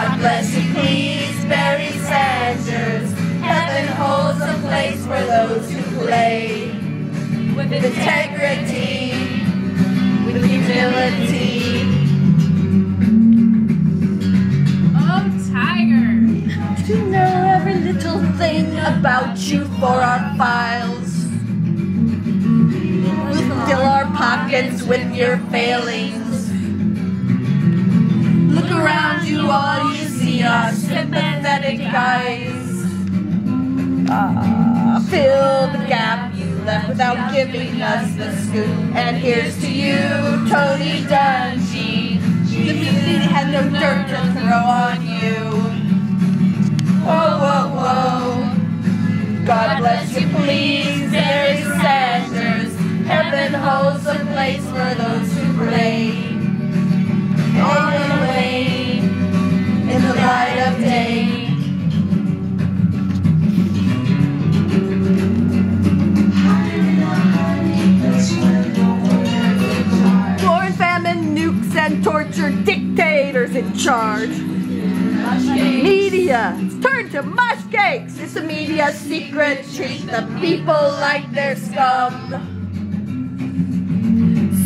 God bless you, please, Barry Sanders. Heaven holds a place for those who play with integrity, with humility. Oh, Tiger! To know every little thing about you for our files. We'll fill our pockets with your failings. Look around you, all you see are sympathetic eyes. Fill the gap you left without giving us the scoop. And here's to you, Tony Dungy. The music had no dirt to throw on you. Whoa, whoa, whoa. God bless you, please, Barry Sanders. Heaven holds a place for those who pray. On the way, in the light of day. War, famine, nukes, and torture, dictators in charge. Media, turn to mush cakes. It's a media secret. Treat the people like they're scum.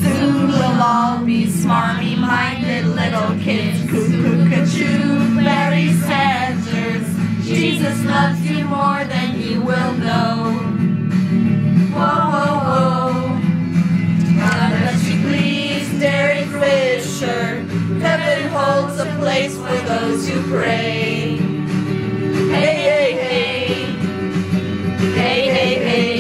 Soon we'll all be smarmy-minded little kids. Cuckoo-ca-choo, Barry Sanders. Jesus loves you more than you will know. Whoa, whoa, whoa. God bless you, please, Derek Fisher. Heaven holds a place for those who pray. Hey, hey, hey. Hey, hey, hey.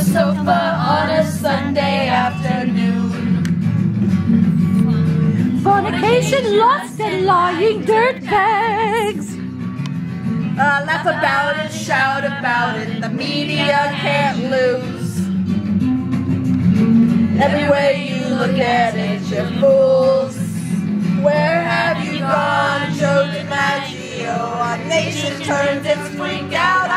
Sofa on a Sunday afternoon. Fornication, lust, and lying dirtbags. Laugh about it, shout about it. The media can't lose. Every way you look at it, you're fools. Where have you gone, Joe DiMaggio? Our nation turns its freak out.